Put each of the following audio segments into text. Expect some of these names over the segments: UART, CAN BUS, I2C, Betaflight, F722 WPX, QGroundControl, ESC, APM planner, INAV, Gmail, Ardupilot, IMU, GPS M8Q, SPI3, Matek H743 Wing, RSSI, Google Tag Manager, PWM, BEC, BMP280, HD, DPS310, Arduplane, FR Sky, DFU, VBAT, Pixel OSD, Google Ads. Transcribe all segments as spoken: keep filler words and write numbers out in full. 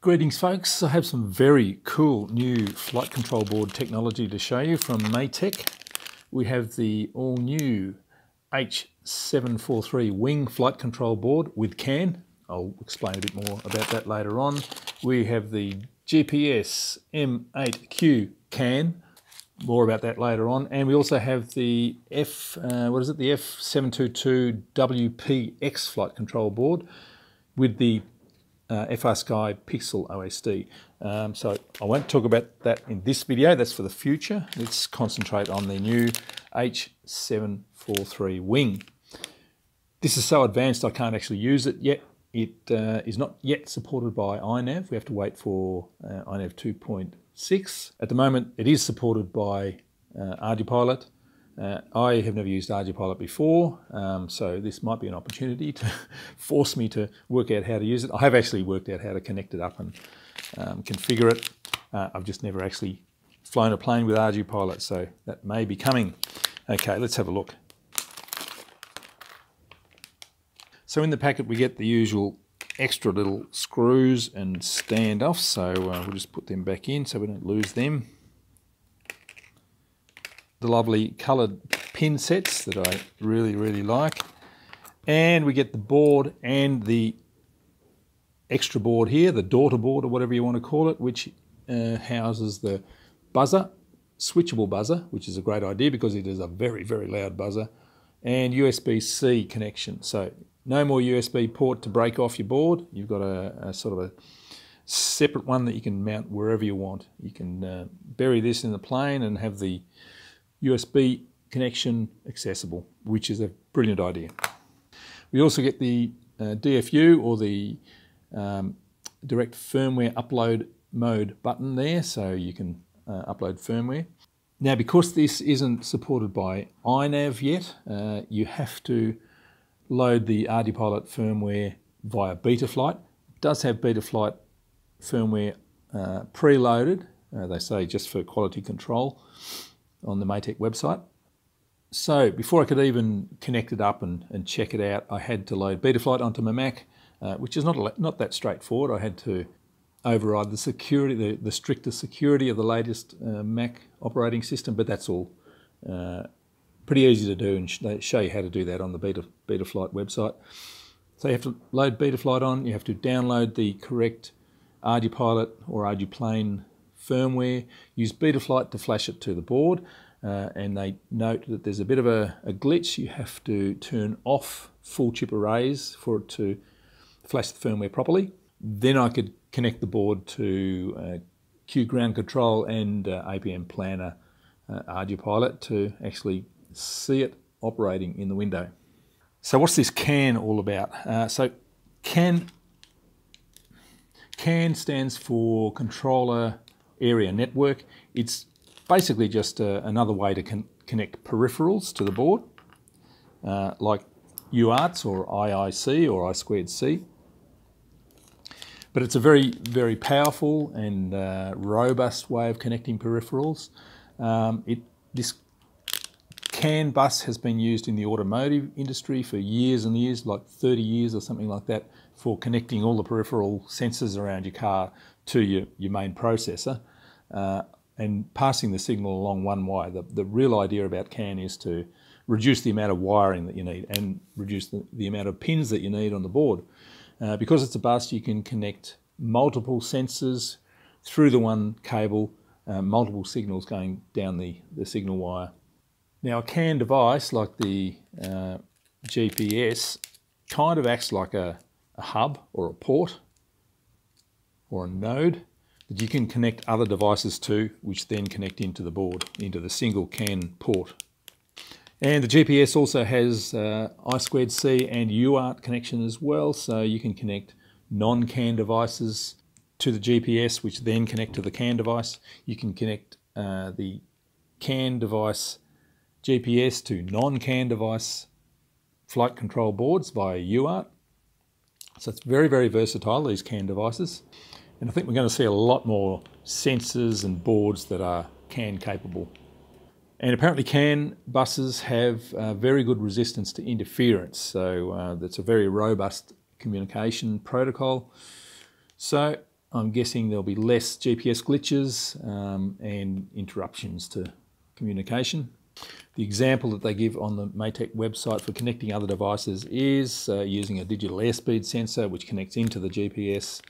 Greetings folks, so I have some very cool new flight control board technology to show you from Matek. We have the all new H seven forty-three Wing flight control board with C A N. I'll explain a bit more about that later on. We have the G P S M eight Q C A N, more about that later on. And we also have the F, uh, what is it, the F seven twenty-two W P X flight control board with the Uh, F R Sky Pixel O S D. Um, so I won't talk about that in this video, that's for the future. Let's concentrate on the new H seven forty-three Wing. This is so advanced I can't actually use it yet. It uh, is not yet supported by I NAV. We have to wait for uh, I NAV two point six. At the moment it is supported by uh, Ardupilot. Uh, I have never used Ardupilot before, um, so this might be an opportunity to force me to work out how to use it. I have actually worked out how to connect it up and um, configure it. Uh, I've just never actually flown a plane with Ardupilot, so that may be coming. Okay, let's have a look. So in the packet we get the usual extra little screws and standoffs, so uh, we'll just put them back in so we don't lose them. The lovely coloured pin sets that I really, really like. And we get the board and the extra board here, the daughter board or whatever you want to call it, which uh, houses the buzzer, switchable buzzer, which is a great idea because it is a very, very loud buzzer, and U S B C connection. So no more U S B port to break off your board. You've got a, a sort of a separate one that you can mount wherever you want. You can uh, bury this in the plane and have the U S B connection accessible, which is a brilliant idea. We also get the uh, D F U or the um, direct firmware upload mode button there, so you can uh, upload firmware. Now, because this isn't supported by I NAV yet, uh, you have to load the Ardupilot firmware via Betaflight. It does have Betaflight firmware uh, preloaded, uh, they say just for quality control, on the Matek website. So before I could even connect it up and, and check it out, I had to load Betaflight onto my Mac, uh, which is not, not that straightforward. I had to override the security, the, the stricter security of the latest uh, Mac operating system, but that's all uh, pretty easy to do, and sh they show you how to do that on the Beta, Betaflight website. So you have to load Betaflight on, you have to download the correct Ardupilot or Arduplane firmware, use Betaflight to flash it to the board, uh, and they note that there's a bit of a, a glitch. You have to turn off full chip arrays for it to flash the firmware properly. Then I could connect the board to uh, QGroundControl and uh, A P M planner uh, Ardupilot to actually see it operating in the window. So what's this C A N all about? Uh, so C A N, C A N stands for Controller Area Network. It's basically just a, another way to con connect peripherals to the board, uh, like U A R Ts or I I C or I squared C. But it's a very, very powerful and uh, robust way of connecting peripherals. Um, it, this C A N bus has been used in the automotive industry for years and years, like thirty years or something like that, for connecting all the peripheral sensors around your car to your, your main processor uh, and passing the signal along one wire. The, the real idea about C A N is to reduce the amount of wiring that you need and reduce the, the amount of pins that you need on the board. Uh, because it's a bus, you can connect multiple sensors through the one cable, uh, multiple signals going down the, the signal wire. Now, a C A N device like the uh, G P S kind of acts like a, a hub or a port or a node that you can connect other devices to, which then connect into the board, into the single C A N port. And the G P S also has uh, I squared C and U A R T connection as well, so you can connect non-C A N devices to the G P S, which then connect to the C A N device. You can connect uh, the C A N device G P S to non-C A N device flight control boards via U A R T. So it's very, very versatile, these C A N devices. And I think we're going to see a lot more sensors and boards that are C A N capable. And apparently C A N buses have uh, very good resistance to interference. So uh, that's a very robust communication protocol. So I'm guessing there'll be less G P S glitches um, and interruptions to communication. The example that they give on the Matek website for connecting other devices is uh, using a digital airspeed sensor which connects into the G P S,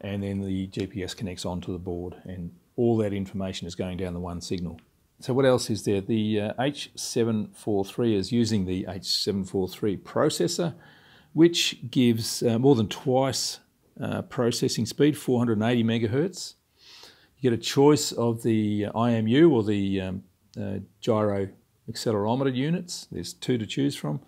and then the G P S connects onto the board, and all that information is going down the one signal. So what else is there? The uh, H seven forty-three is using the H seven forty-three processor, which gives uh, more than twice uh, processing speed, four hundred eighty megahertz. You get a choice of the I M U or the um, uh, gyro accelerometer units. There's two to choose from.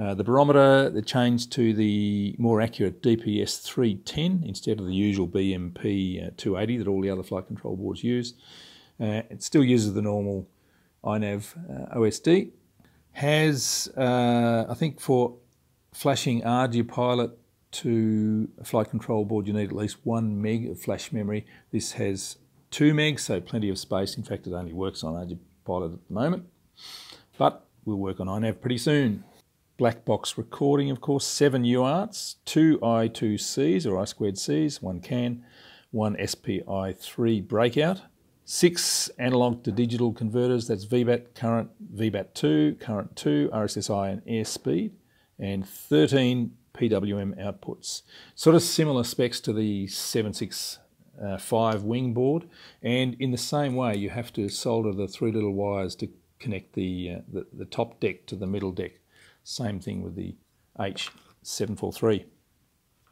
Uh, the barometer, they changed to the more accurate D P S three ten instead of the usual B M P two eighty that all the other flight control boards use. Uh, it still uses the normal I NAV uh, O S D. Has, uh, I think for flashing Ardupilot to a flight control board, you need at least one meg of flash memory. This has two megs, so plenty of space. In fact, it only works on Ardupilot at the moment, but we'll work on I NAV pretty soon. Black box recording, of course, seven U A R Ts, two I two Cs or I squared Cs, one CAN, one S P I three breakout. Six analog to digital converters, that's V BAT, current, V BAT two, current two, R S S I and airspeed, and thirteen P W M outputs. Sort of similar specs to the seven sixty-five wing board, and in the same way you have to solder the three little wires to connect the, uh, the, the top deck to the middle deck. Same thing with the H seven forty-three.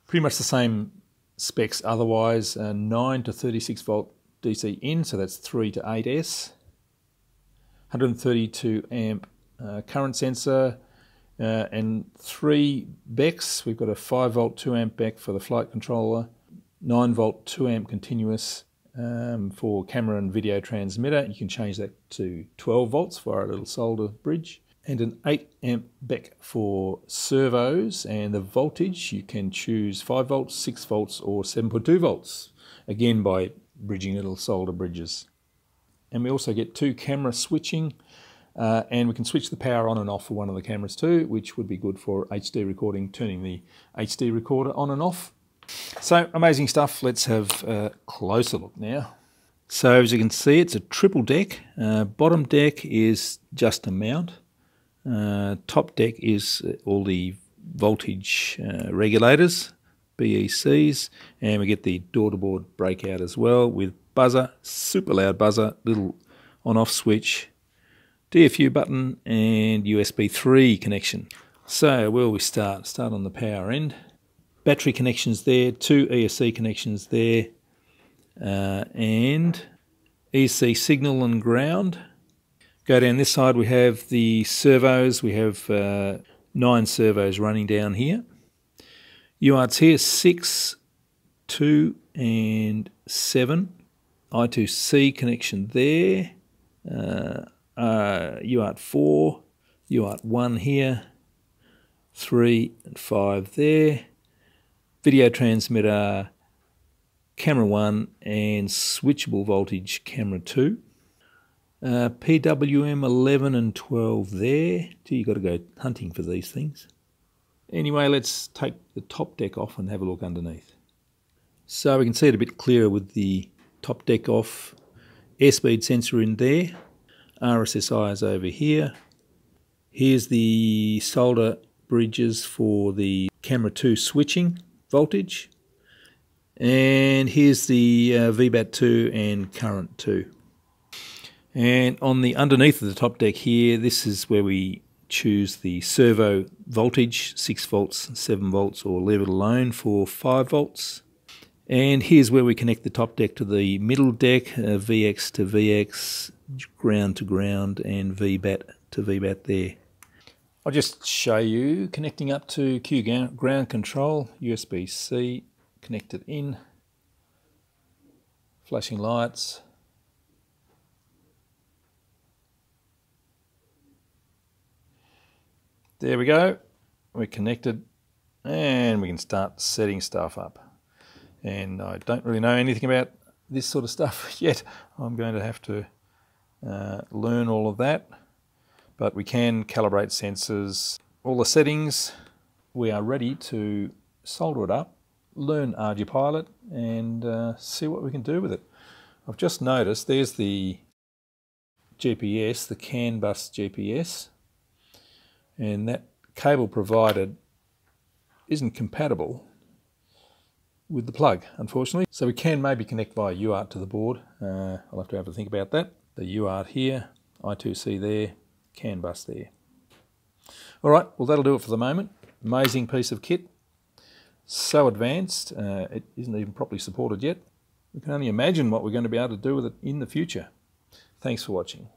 Pretty much the same specs otherwise, uh, nine to thirty-six volt D C in, so that's three to eight S, one hundred thirty-two amp uh, current sensor, uh, and three B E Cs. We've got a five volt two amp B E C for the flight controller, nine volt two amp continuous um, for camera and video transmitter. You can change that to twelve volts via a little solder bridge, and an eight amp B E C for servos, and the voltage you can choose five volts, six volts or seven point two volts, again by bridging little solder bridges. And we also get two camera switching, uh, and we can switch the power on and off for one of the cameras too, which would be good for H D recording, turning the H D recorder on and off. So amazing stuff. Let's have a closer look now. So as you can see, it's a triple deck. Uh, bottom deck is just a mount. Uh, top deck is all the voltage uh, regulators, B E Cs, and we get the door-to-board breakout as well with buzzer, super loud buzzer, little on-off switch, D F U button, and U S B three connection. So where will we start? Start on the power end. Battery connections there, two E S C connections there, uh, and E S C signal and ground. Go down this side, we have the servos. We have uh, nine servos running down here. U A R Ts here, six, two and seven. I two C connection there, uh, uh, U A R T four, U A R T one here, three and five there. Video transmitter, camera one, and switchable voltage, camera two. Uh, P W M eleven and twelve there. Gee, you've got to go hunting for these things. Anyway, let's take the top deck off and have a look underneath. So we can see it a bit clearer with the top deck off. Airspeed sensor in there. R S S I is over here. Here's the solder bridges for the camera two switching voltage. And here's the uh, V BAT two and current two. And on the underneath of the top deck here, this is where we choose the servo voltage, six volts, seven volts, or leave it alone for five volts. And here's where we connect the top deck to the middle deck, uh, V X to V X, ground to ground, and V BAT to V BAT there. I'll just show you connecting up to QGroundControl, U S B C, connected in, flashing lights, there we go, we're connected, and we can start setting stuff up. And I don't really know anything about this sort of stuff yet. I'm going to have to uh, learn all of that, but we can calibrate sensors, all the settings. We are ready to solder it up, learn Ardupilot and uh, see what we can do with it. I've just noticed there's the G P S, the CAN bus G P S, and that cable provided isn't compatible with the plug, unfortunately. So we can maybe connect via U A R T to the board. Uh, I'll have to have a think about that. The U A R T here, I two C there, CAN bus there. All right, well that'll do it for the moment. Amazing piece of kit. So advanced, uh, it isn't even properly supported yet. We can only imagine what we're going to be able to do with it in the future. Thanks for watching.